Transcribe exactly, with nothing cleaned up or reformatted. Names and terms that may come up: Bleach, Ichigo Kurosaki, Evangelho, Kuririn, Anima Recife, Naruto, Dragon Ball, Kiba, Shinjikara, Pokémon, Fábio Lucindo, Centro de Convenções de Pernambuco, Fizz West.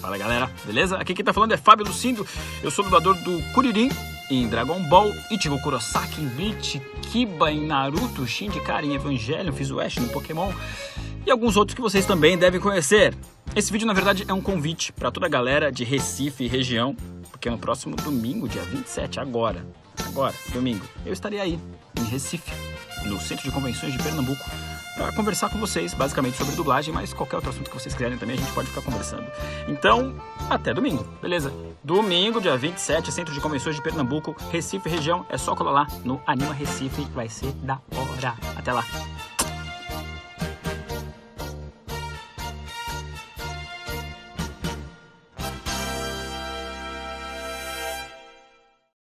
Fala galera, beleza? Aqui quem tá falando é Fábio Lucindo, eu sou dublador do Kuririn em Dragon Ball, Ichigo Kurosaki em Bleach, Kiba em Naruto, Shinjikara em Evangelho, Fizz West no Pokémon e alguns outros que vocês também devem conhecer. Esse vídeo na verdade é um convite para toda a galera de Recife e região, porque no próximo domingo, dia vinte e sete, agora, agora, domingo, eu estarei aí em Recife, no Centro de Convenções de Pernambuco, para conversar com vocês, basicamente sobre dublagem, mas qualquer outro assunto que vocês quiserem também, a gente pode ficar conversando. Então, até domingo, beleza? Domingo, dia vinte e sete, Centro de Convenções de Pernambuco, Recife região, é só colar lá no Anima Recife, vai ser da hora. Até lá!